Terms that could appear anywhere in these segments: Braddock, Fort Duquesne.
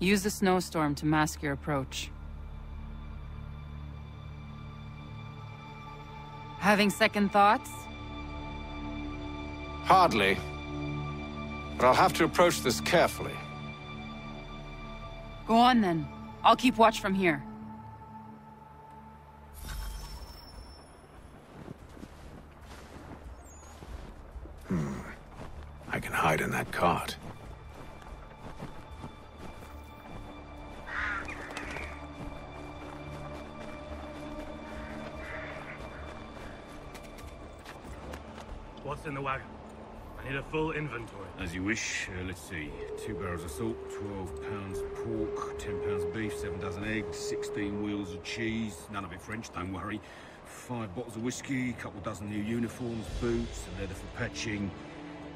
Use the snowstorm to mask your approach. Having second thoughts? Hardly. But I'll have to approach this carefully. Go on then. I'll keep watch from here. I can hide in that cart. What's in the wagon? I need a full inventory. As you wish. Let's see. 2 barrels of salt, 12 pounds of pork, 10 pounds of beef, 7 dozen eggs, 16 wheels of cheese. None of it French, don't worry. 5 bottles of whiskey, a couple dozen new uniforms, boots, and leather for patching,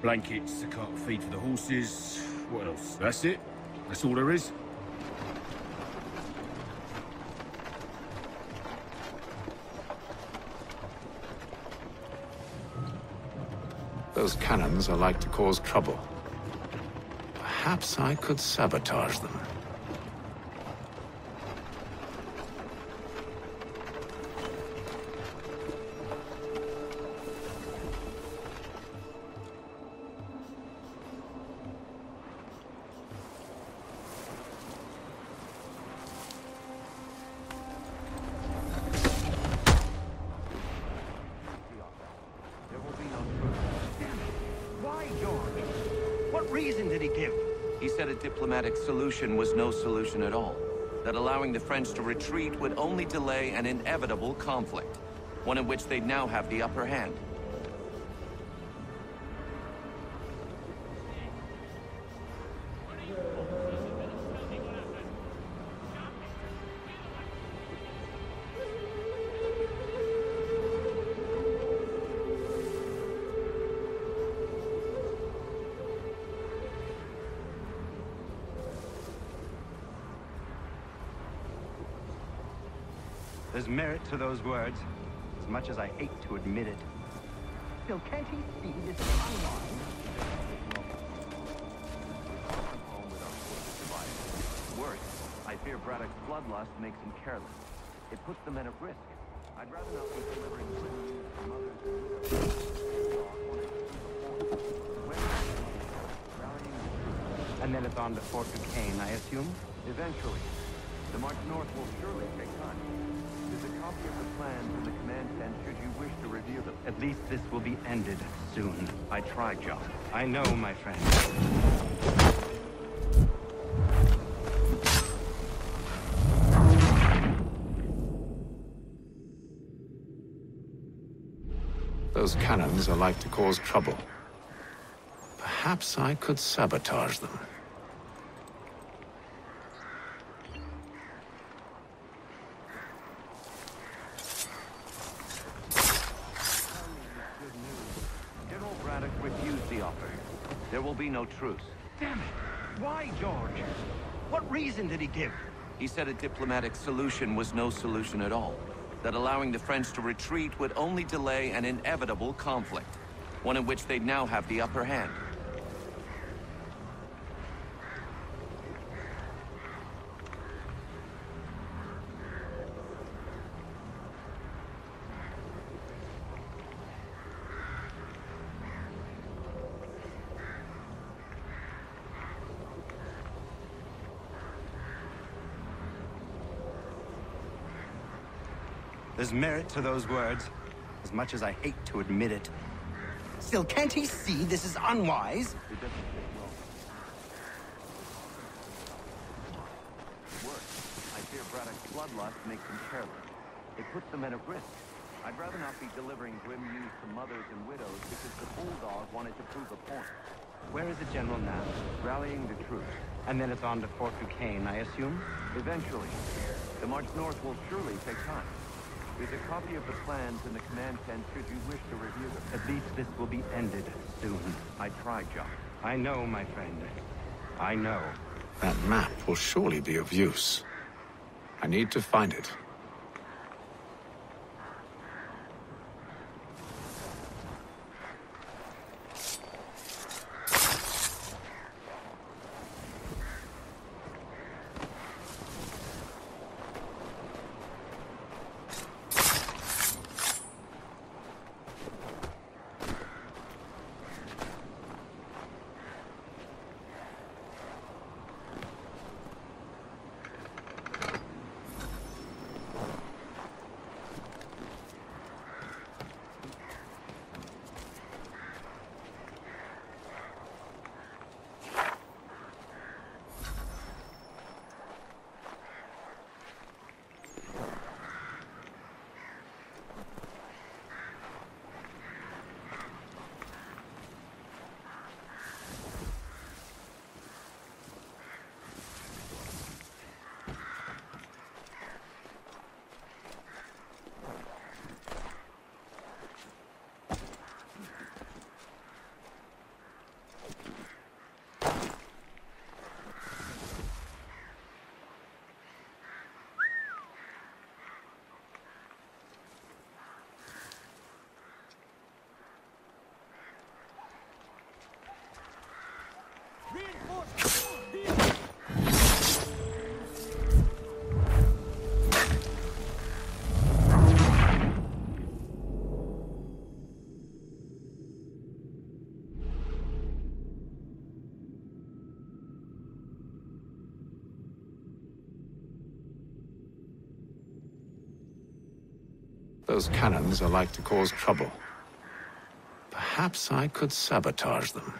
blankets, a cart of feed for the horses. What else? That's it. That's all there is. Those cannons are like to cause trouble. Perhaps I could sabotage them. Solution was no solution at all. That allowing the French to retreat would only delay an inevitable conflict, one in which they'd now have the upper hand. There's merit to those words, as much as I hate to admit it. Still, can't he see this is online? Worse, I fear Braddock's bloodlust makes him careless. It puts the men at risk. I'd rather not be delivering women from others. And then it's on to Fort Duquesne, I assume? Eventually. The march north will surely take time. There's a copy of the plans in the command stand should you wish to review them. At least this will be ended soon. I tried, John. I know, my friend. Those cannons are like to cause trouble. Perhaps I could sabotage them. No truce. Damn it! Why, George? What reason did he give? He said a diplomatic solution was no solution at all. That allowing the French to retreat would only delay an inevitable conflict, one in which they'd now have the upper hand. There's merit to those words, as much as I hate to admit it. Still, can't he see this is unwise? Worse, I fear Braddock's bloodlust makes him careless. It puts the men at risk. I'd rather not be delivering grim news to mothers and widows because the bulldog wanted to prove a point. Where is the general now? Rallying the troops. And then it's on to Fort Duquesne, I assume? Eventually. The march north will surely take time. There's a copy of the plans in the command tent should you wish to review them. At least this will be ended soon. I tried, John. I know, my friend. I know. That map will surely be of use. I need to find it. Those cannons are like to cause trouble. Perhaps I could sabotage them.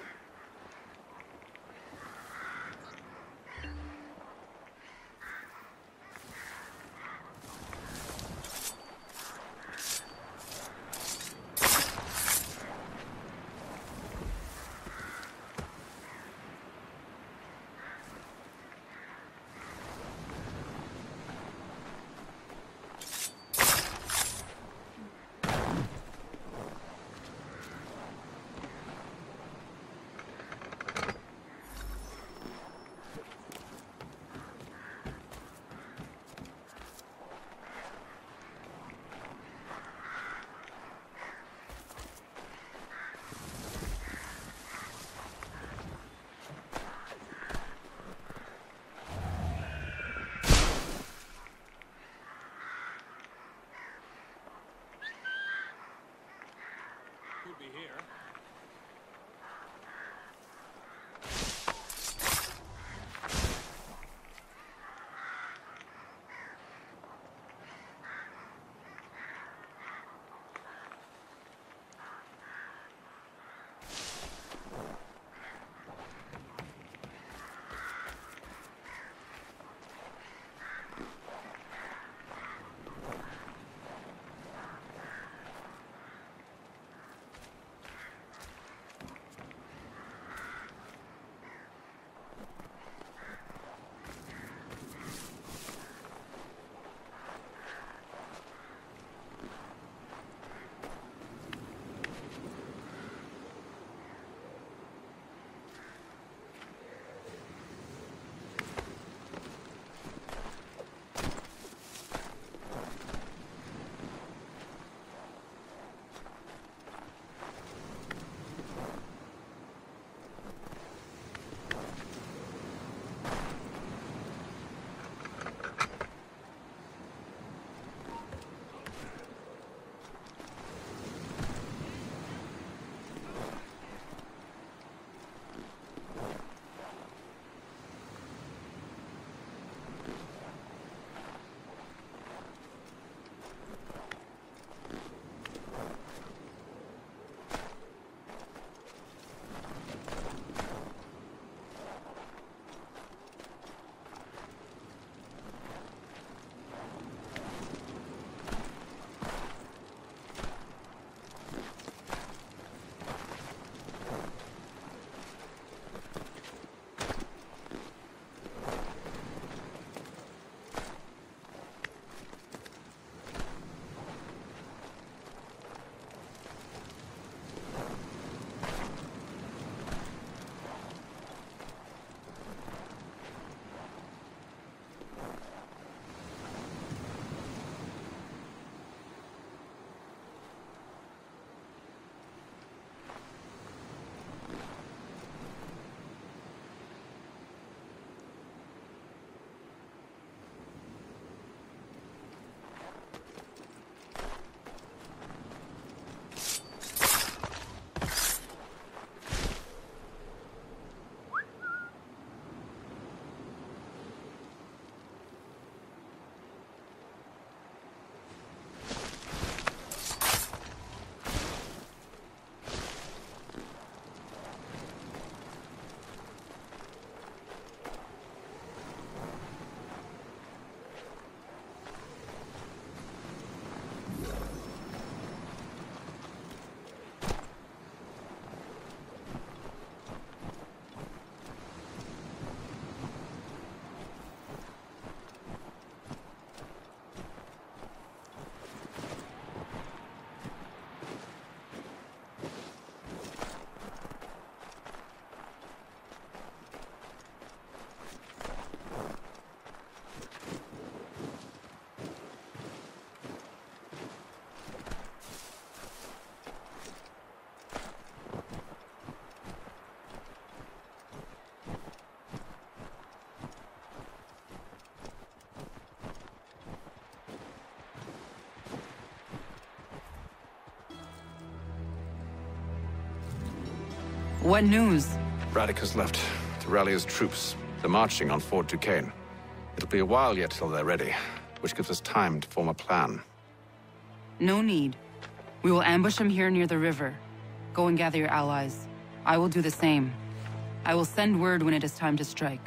What news? Braddock has left to rally his troops. They're marching on Fort Duquesne. It'll be a while yet till they're ready, which gives us time to form a plan. No need. We will ambush him here near the river. Go and gather your allies. I will do the same. I will send word when it is time to strike.